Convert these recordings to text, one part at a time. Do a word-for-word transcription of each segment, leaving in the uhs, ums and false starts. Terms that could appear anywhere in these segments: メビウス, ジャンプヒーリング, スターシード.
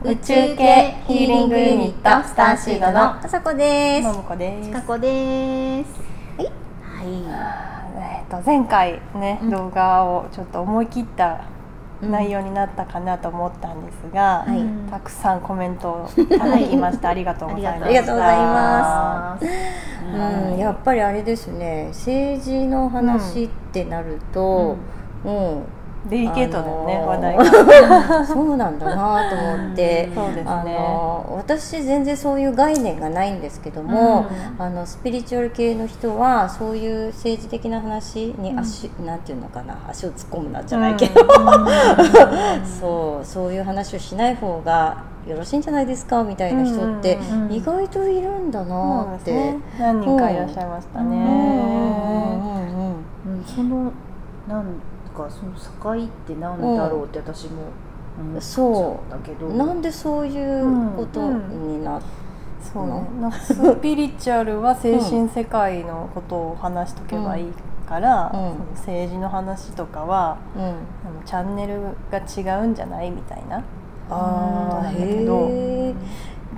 宇宙系ヒーリングユニットスターシードのあさこです。ももこです。ちかこです。はい。えっと前回ね、うん、動画をちょっと思い切った内容になったかなと思ったんですが、うん、たくさんコメントをいただきました。ありがとうございます。ありがとうございます。うん、やっぱりあれですね、政治の話ってなると、うん。うんデリケートだね、話題が。そうなんだなと思って、私全然そういう概念がないんですけども、あのスピリチュアル系の人はそういう政治的な話に足、なんていうのかな、足を突っ込むなじゃないけど、そうそういう話をしない方がよろしいんじゃないですかみたいな人って意外といるんだなって何人かいらっしゃいましたね。そのなんかその境ってなんだろうって私も思っちゃったけど、なんでそういうことになったの？スピリチュアルは精神世界のことを話しとけばいいから、うん、政治の話とかは、うん、あのチャンネルが違うんじゃないみたいなあー、なんだけど。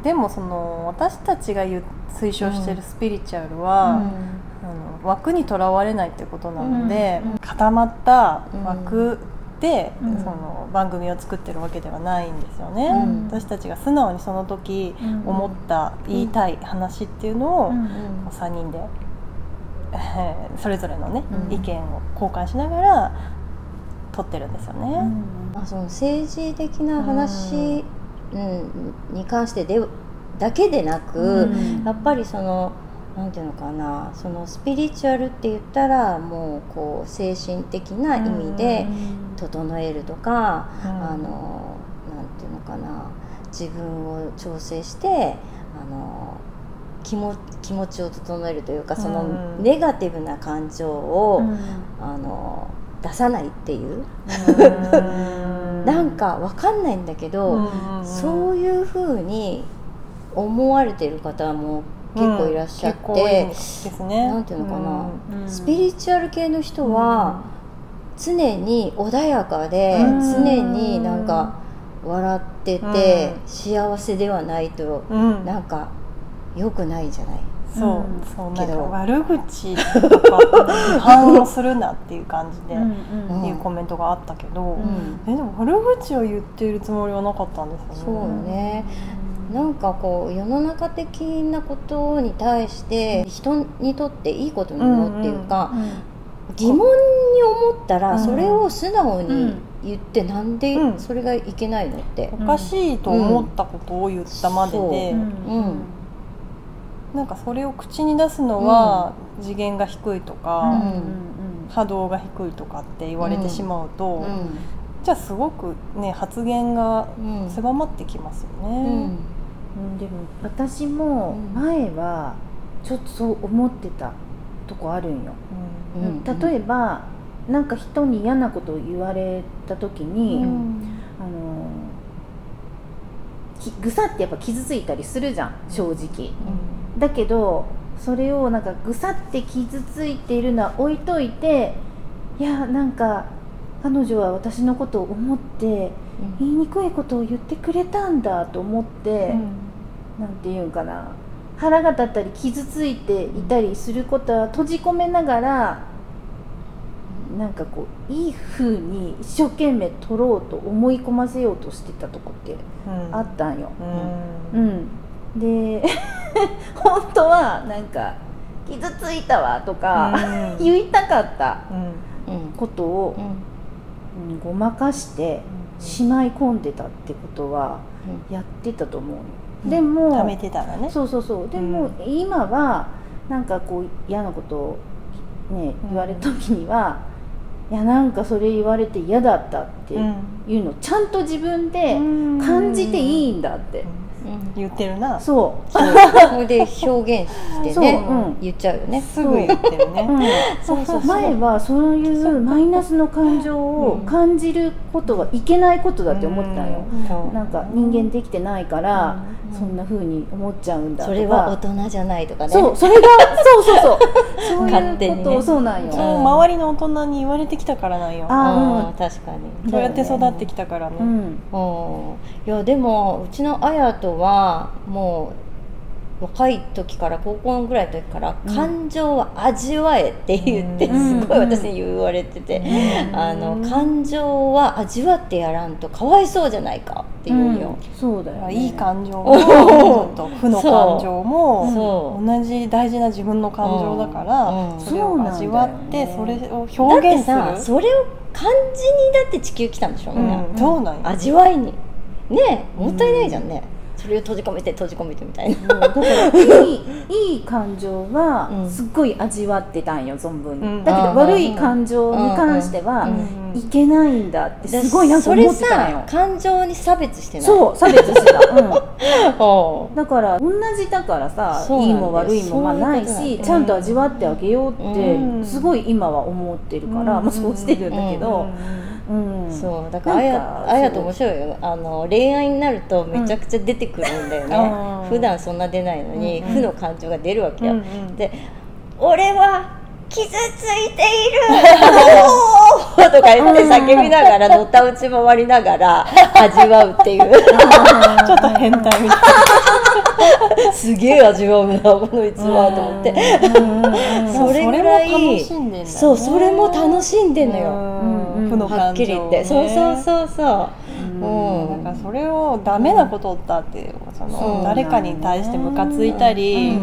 でもその私たちが言う推奨してるスピリチュアルは、うんあの枠にとらわれないってことなので、うん、固まった枠で、うん、その番組を作ってるわけではないんですよね、うん、私たちが素直にその時思った、うん、言いたい話っていうのを、うん、さんにんでそれぞれのね、うん、意見を交換しながら撮ってるんですよね。うん、あ、その政治的な話、うん、に関してでだけでなく、うん、やっぱりそのなんていうのかな、そのスピリチュアルって言ったらもうこう精神的な意味で整えるとか、うん、あのなんていうのかな、自分を調整してあの気も気持ちを整えるというか、そのネガティブな感情を、うん、あの出さないっていう。うん、なんかわかんないんだけど、うん、そういうふうに思われている方も結構いらっしゃって、なんていうのかな、うん、スピリチュアル系の人は常に穏やかで、うん、常になんか笑ってて、うん、幸せではないと、うん、なんか良くないじゃない。そうそう、なんか悪口とか反応するなっていう感じでいうコメントがあったけど、えでも悪口を言っているつもりはなかったんですよね。そうね、なんかこう世の中的なことに対して人にとっていいことなのっていうか、疑問に思ったらそれを素直に言って、なんでそれがいけないのっておかしいと思ったことを言ったまでで、なんかそれを口に出すのは次元が低いとか波動が低いとかって言われてしまうと、じゃあすごくね発言が狭まってきますよね。でも私も前はちょっとそう思ってたとこあるんよ。例えばなんか人に嫌なことを言われた時に、うん、あのぐさってやっぱ傷ついたりするじゃん、正直。うんだけどそれをなんかぐさって傷ついているのは置いといて、いやなんか彼女は私のことを思って言いにくいことを言ってくれたんだと思って、うん、なんていうかな、腹が立ったり傷ついていたりすることは閉じ込めながら、なんかこういい風に一生懸命取ろうと思い込ませようとしてたとこってあったんよ。うん、うんうんで本当はなんか「傷ついたわ」とか、うん、言いたかったことを、うんうん、ごまかしてしまい込んでたってことはやってたと思う、うん、でも溜めてたらね、そうそうそう、でも今はなんかこう嫌なことを、ね、言われた時には「うん、いやなんかそれ言われて嫌だった」っていうのをちゃんと自分で感じていいんだって。うん言ってるな。そう。それで表現してね、言っちゃうよね。すぐ言ってるね。前はそういうマイナスの感情を感じることはいけないことだって思ったよ。なんか人間できてないからそんな風に思っちゃうんだとか。それは大人じゃないとかね。そう、それがそうそうそう。そういうことそうなんよ。周りの大人に言われてきたからなんよ。ああ、確かに。そうやって育ってきたからね。いやでもうちのあやとはもう若い時から高校ぐらいの時から感情を味わえって言ってすごい私に言われてて、あの感情は味わってやらんとかわいそうじゃないかっていうよ。そうだよ。いい感情も負の感情も同じ大事な自分の感情だからそれを味わってそれを表現する。だってさ、それを感じにだって地球来たんでしょみんな。そうなんよ。味わいに。ねえ、もったいないじゃんね、うん、それを閉じ込めて閉じ込めてみたいな。だからいいいい感情はすっごい味わってたんよ、存分に、うん、だけど悪い感情に関してはいけないんだってすごいなんか思ってたんよ。それさ、感情に差別してない。そう、差別してた、うん、だから同じだからさ、いいも悪いもまあないし、ちゃんと味わってあげようってすごい今は思ってるから、まあ、そうしてるんだけど、うん、そうだからあや、あやと面白いよ。あの恋愛になるとめちゃくちゃ出てくるんだよね、うん、普段そんな出ないのに、うん、負の感情が出るわけよ、うんうん、で「俺は傷ついているおー!」とか言って叫びながらのたうち回りながら味わうっていうちょっと変態みたいなすげえ味わうなこの逸話と思って、それぐらいそうそれも楽しんでんのよ、はっきり言って、そうそうそうそう。うん、なんかそれをダメなことだって、その誰かに対してムカついたり、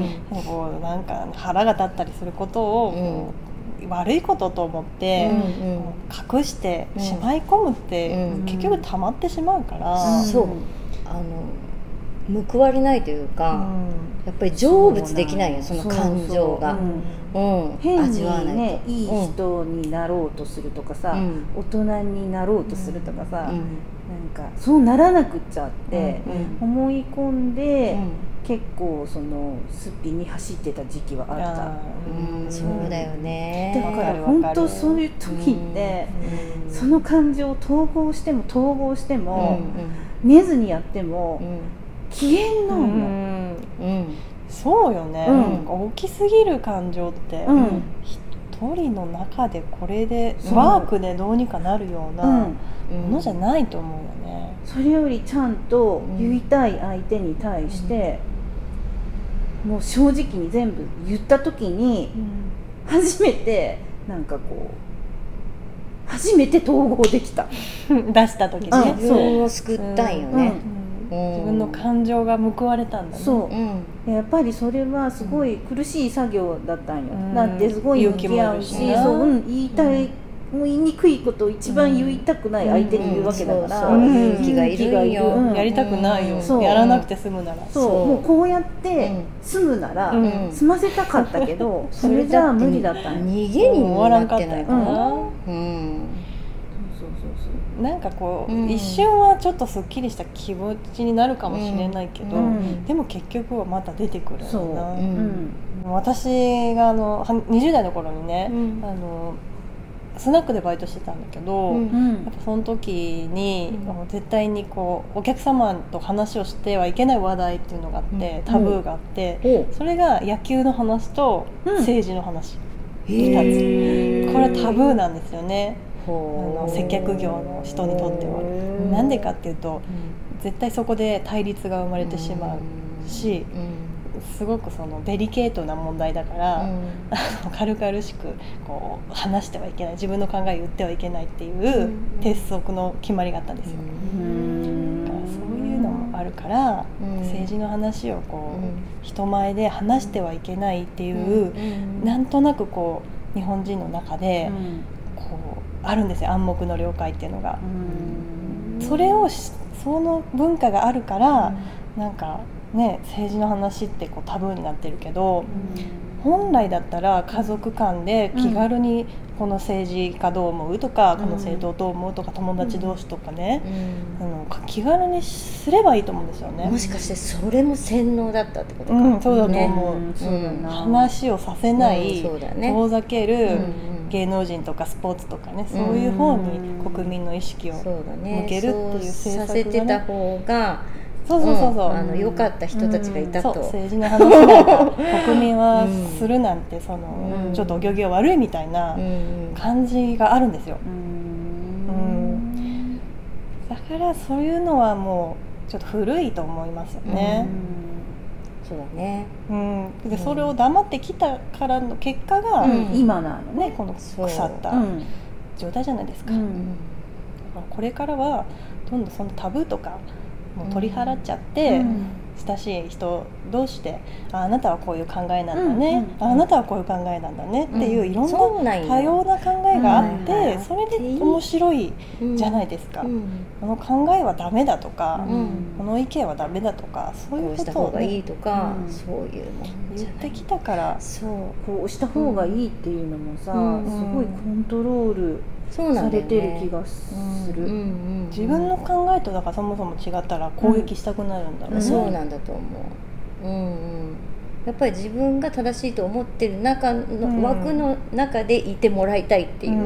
こうなんか腹が立ったりすることを悪いことと思って隠してしまい込むって結局溜まってしまうから。そう、あの報われないというか、やっぱり成仏できないよ、その感情が。変にね、いい人になろうとするとかさ、大人になろうとするとかさ、なんかそうならなくっちゃって思い込んで結構そのすっぴんに走ってた時期はあった。そうだよね。だから本当そういう時ってその感情を統合しても統合しても寝ずにやっても消えんのよ。そうよね、うん、大きすぎる感情って、うん、一人の中でこれでワークでどうにかなるようなものじゃないと思うよね、うん、それよりちゃんと言いたい相手に対して、うん、もう正直に全部言った時に、うん、初めてなんかこう。初めて統合できた出した時ね、自分を救ったんよね、自分の感情が報われたんだね。そう、やっぱりそれはすごい苦しい作業だったんよ。だってすごい向き合うし、言いたい言いにくいことを一番言いたくない相手に言うわけだから、勇気がいるよ。やりたくないよ、やらなくて済むなら。そう、もうこうやって済むなら済ませたかったけど、それじゃあ無理だったんよ。逃げにもなってないかな。なんかこう、うん、一瞬はちょっとすっきりした気持ちになるかもしれないけど、うん、でも結局はまた出てくるんだな。うん、私があのにじゅう代の頃にね、うん、あのスナックでバイトしてたんだけど、うんうん、やっぱその時に、うん、絶対にこうお客様と話をしてはいけない話題っていうのがあって、うん、タブーがあって、うん、それが野球の話と政治の話、うん、ふたつ。これはタブーなんですよね。あの接客業の人にとってはなんでかっていうと、うん、絶対そこで対立が生まれてしまうし、うん、すごくそのデリケートな問題だから、うん、軽々しくこう話してはいけない、自分の考えを言ってはいけないっていう鉄則の決まりがあったんですよ。うん、だからそういうのもあるから、うん、政治の話をこう、うん、人前で話してはいけないっていう、うん、なんとなくこう日本人の中で、うん、こう。あるんですよ、暗黙の了解っていうのが。それをその文化があるから、うん、なんかね、政治の話ってこうタブーになってるけど、本来だったら家族間で気軽にこの政治家どう思うとか、うん、この政党どう思うとか、友達同士とかね、うんうん、あの気軽にすればいいと思うんですよね。もしかしてそれも洗脳だったってことか、うん、そうだと思う、ね、うん、話をさせない、うん、そうだね、遠ざける、うん、芸能人とかスポーツとかね、うん、そういう方に国民の意識を向けるっていう政策が、ね、そうさせてた方がそうそうそうそう、うん、あの良かった人たちがいたと、うん、そう政治の話を国民はするなんて、その、うん、ちょっとお行儀が悪いみたいな感じがあるんですよ、うんうん、だからそういうのはもうちょっと古いと思いますよね、うん、そうだね、うん、でそれを黙ってきたからの結果が、うん、今なのね、この腐った状態じゃないですか、うん、これからはどんどんそのタブーとかもう取り払っちゃって、うん、親しい人同士で あ, あなたはこういう考えなんだね、うんうん、あなたはこういう考えなんだねっていう、うん、いろんな多様な考えがあって、うんうん、それで面白いじゃないですか、うんうん、この考えはダメだとか、うん、この意見はダメだとか、そういうことを、ね、こうした方がいいとか、うん、そういうもんじゃない言ってきたから、そうこうした方がいいっていうのもさ、うん、すごいコントロールされてる気がする。自分の考えとだからそもそも違ったら攻撃したくなるんだろうね、うん、そうなんだと思う、うんうん、やっぱり自分が正しいと思ってる中の枠の中でいてもらいたいっていう、うん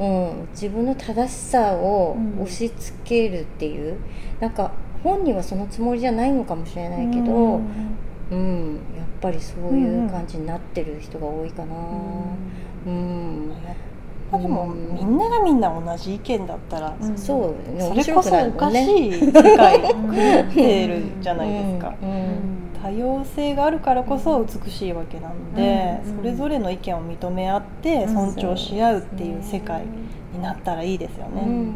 うんうん、自分の正しさを押し付けるっていう、なんか本人はそのつもりじゃないのかもしれないけど、うんうんうん、やっぱりそういう感じになってる人が多いかな、うんうん、でもみんながみんな同じ意見だったら、うん、それこそおかしい世界になっているじゃないですか、うんうん、多様性があるからこそ美しいわけなので、うんうん、それぞれの意見を認め合って尊重し合うっていう世界になったらいいですよね、うんうん、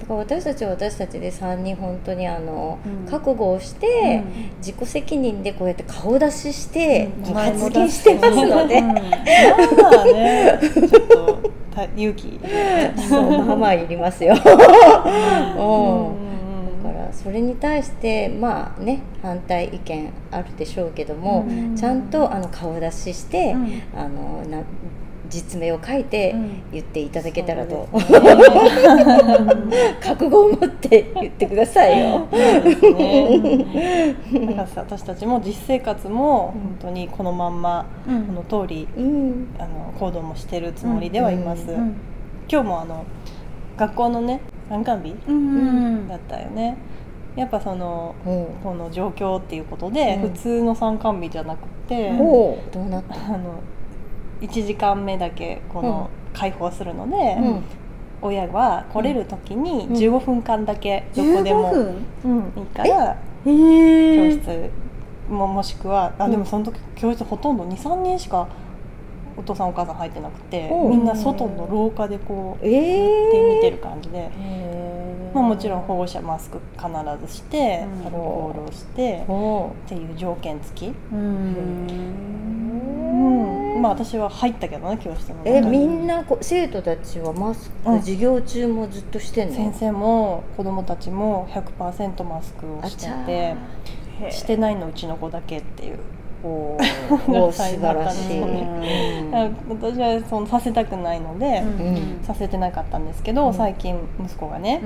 だから私たちは私たちでさんにん本当にあの、うん、覚悟をして、うん、自己責任でこうやって顔出しして、うん、発言してますので、うん、まあねちょっと勇気そうまあまあいりますよ、うん、だからそれに対してまあね反対意見あるでしょうけども、うん、ちゃんとあの顔出しして、うん、あのな実名を書いて言っていただけたらと、うんね、覚悟を持って言ってくださいよ。ね、だから私たちも実生活も本当にこのまんま、うん、この通り、うん、あの行動もしてるつもりではいます。うんうん、今日もあの学校のね参観日、うん、だったよね。やっぱその、うん、この状況っていうことで、うん、普通の参観日じゃなくて、うん、どうなったあのいちじかんめだけこの開放するので、うん、親は来れる時にじゅうごふんかんだけどこでもいいから、うん、教室 も, もしくはあでもその時教室ほとんど にさんにんしかお父さんお母さん入ってなくて、うん、みんな外の廊下でこう、うん、見てる感じで、まあ、もちろん保護者マスク必ずして、うん、アルコールをして、うん、っていう条件付き。うんうんまあ、私は入ったけどね教室のえみんなこ生徒たちはマスク、うん、授業中もずっとしてんの先生も子どもたちも ひゃくパーセント マスクをしててしてないのうちの子だけっていうおお素晴らしい、うん、私はそのさせたくないので、うん、させてなかったんですけど、うん、最近息子がね、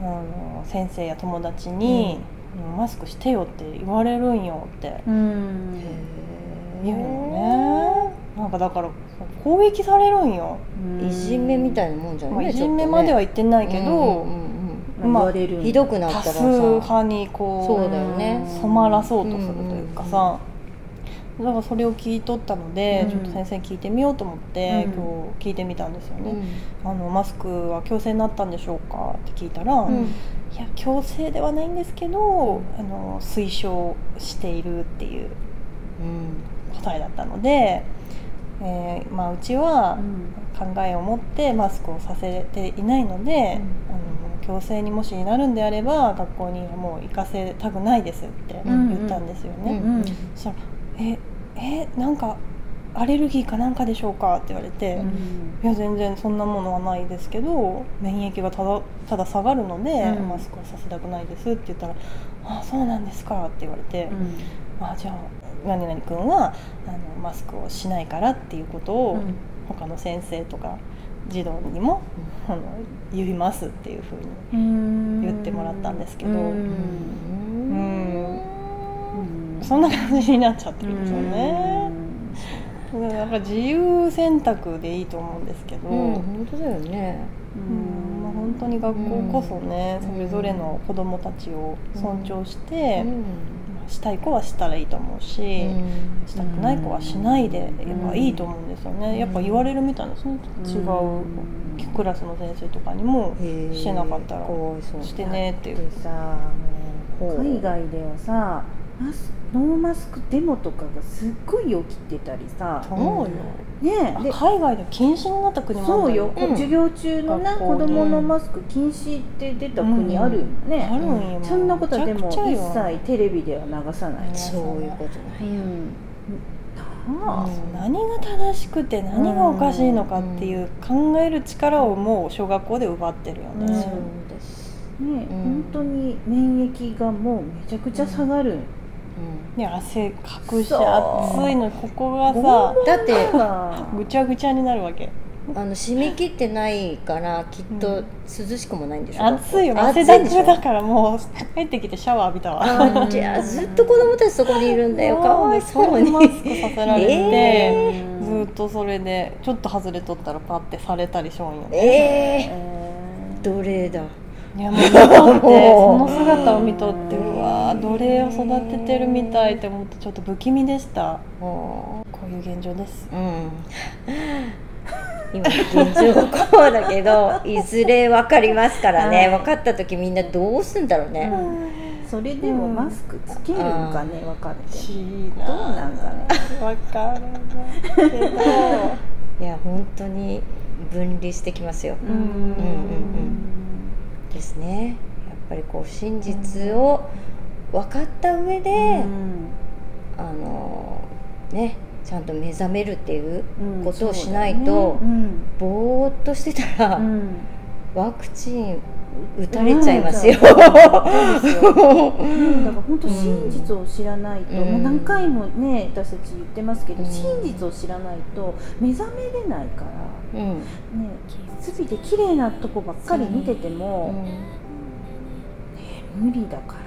うん、あの先生や友達に、うん、マスクしてよって言われるんよって、うん言うよね。なんかだから攻撃されるんよ。いじめみたいなもんじゃない。いじめまでは言ってないけど、まあひどくなったらさ、多数派にこう、そうだよね。染まらそうとするというかさ、だからそれを聞いとったので、ちょっと先生に聞いてみようと思って今日聞いてみたんですよね。あのマスクは強制になったんでしょうかって聞いたら。いや強制ではないんですけど、あの推奨しているっていう。答えだったので、えーまあ、うちは考えを持ってマスクをさせていないので、うん、あの強制にもしなるんであれば学校にはもう行かせたくないですって言ったんですよね、うんうん、そしたらええなんかアレルギーかなんかでしょうかって言われて、うん、いや全然そんなものはないですけど免疫がただ、ただ下がるので、うん、マスクをさせたくないですって言ったらあそうなんですかって言われて、うん、あじゃあ何々君はあのマスクをしないからっていうことを、うん、他の先生とか児童にも、うん、あの言いますっていうふうに言ってもらったんですけど、うんうんそんな感じになっちゃってるんですよね。なんか自由選択でいいと思うんですけど、うん、本当だよね、うんうんまあ、本当に学校こそね、うん、それぞれの子どもたちを尊重して、うんまあ、したい子はしたらいいと思うし、うん、したくない子はしないでやっぱいいと思うんですよね、うん、やっぱ言われるみたいですね、うん、違うクラスの先生とかにもしてなかったらしてねっていう。海外ではさノーマスクデモとかがすっごい起きてたりさ、そうよ、ね、海外で禁止になった国もあるんだよ。そうよ、うん、授業中の、ね、子供のマスク禁止って出た国あるよね、うんうん、あるよ。そんなことはでも一切テレビでは流さない、そういうことない、うんああ何が正しくて何がおかしいのかっていう考える力をもう小学校で奪ってるよね、うんうん、そうですね、うん、本当に免疫がもうめちゃくちゃ下がる、うんね、汗かくし暑いのここがさだってぐちゃぐちゃになるわけ。あの締め切ってないからきっと涼しくもないんでしょ、うん、暑いよ汗だくだからもう帰ってきてシャワー浴びたわ。いやずっと子供たちそこにいるんだよかわいそうにマスクさせられて、えー、ずっとそれでちょっと外れとったらパッてされたりしょんよ、ねえー、奴隷だ。いやもう見とってその姿を見とってうわ奴隷を育ててるみたいって思ってちょっと不気味でした。こういう現状です、うん、今現状こうだけどいずれ分かりますからね、はい、分かった時みんなどうすんだろうね、うん、それでもマスクつけるのかね分かるけどどうなんだろう分からないけどいや本当に分離してきますよ。うんうんうんうんですね、やっぱりこう真実を分かった上で、うん、あのねちゃんと目覚めるっていうことをしないと、うんねうん、ぼーっとしてたら、うん、ワクチン打たれちゃいますよ。だから本当真実を知らないと、うん、もう何回もね私たち言ってますけど、うん、真実を知らないと目覚めれないから、うんね、全て綺麗なとこばっかり見てても、うんね、無理だから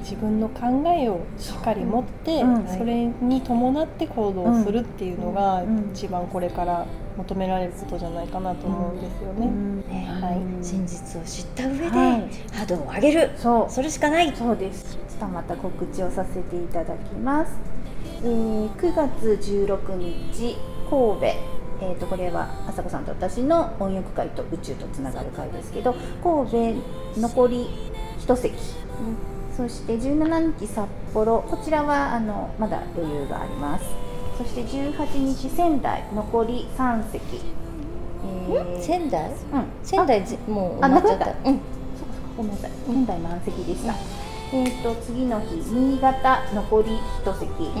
自分の考えをしっかり持って、うん、それに伴って行動するっていうのが、うん、一番これから求められることじゃないかなと思うんですよね、うんねはい、真実を知った上で、はい、波動を上げる そ, それしかない。そうです。ちょっとまた告知をさせていただきます、えー、くがつじゅうろくにち神戸えー、とこれはあさこさんと私の音浴会と宇宙とつながる会ですけど神戸残りいち席、うん、そしてじゅうしちにち札幌こちらはあのまだ余裕があります。そしてじゅうはちにち仙台残りさん席、えー、仙台、うん、仙台もう埋まっちゃった、うん、そっかそっかごめんなさい仙台満席でした、うん、えーと次の日新潟残りいち席、うん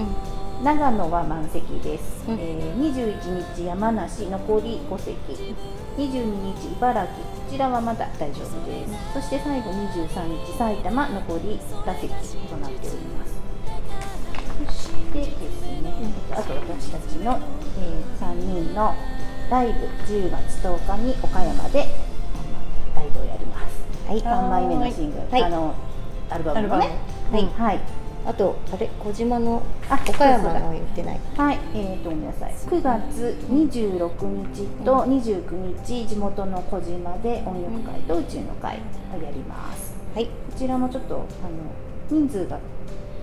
長野は満席です、うんえー、にじゅういちにち山梨残りご席にじゅうににち茨城こちらはまだ大丈夫です、うん、そして最後にじゅうさんにち埼玉残りに席となっております。そしてですね、うん、あと私たちの、えー、さんにんのライブじゅうがつとおかに岡山でライブをやります、はい、さんまいめのシングル、はい、あのアルバムのねはい、うんはいあとあれ小島の岡山の言ってないはいえーとごめんなさいくがつにじゅうろくにちとにじゅうくにち地元の小島で音浴会と宇宙の会をやります、うん、はいこちらもちょっとあの人数が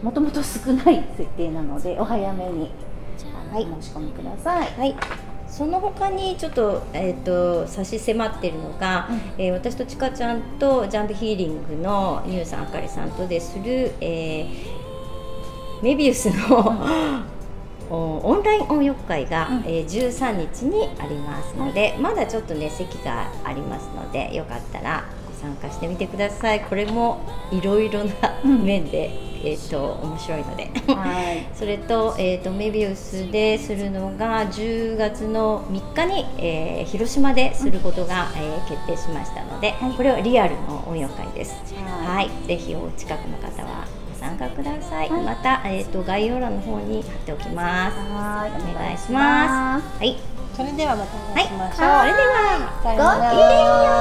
もともと少ない設定なのでお早めにあの、はい、申し込みください。はいその他にちょっと、えーと、差し迫ってるのが、うんえー、私とちかちゃんとジャンプヒーリングのニューさんあかりさんとでする、えーメビウスのオンライン音浴会がじゅうさんにちにありますので、まだちょっとね席がありますのでよかったらご参加してみてください。これもいろいろな面で、うん、えーと面白いのではいそれと、えーとメビウスでするのがじゅうがつのみっかに、えー、広島ですることが、うんえー、決定しましたので、はい、これはリアルの音浴会です。はい、はいぜひお近くの方は。参加ください。はい、またえっ、ー、と概要欄の方に貼っておきます。はい、お願いします。はい。それではまたお会いしましょう。はい、それでは。さようなら。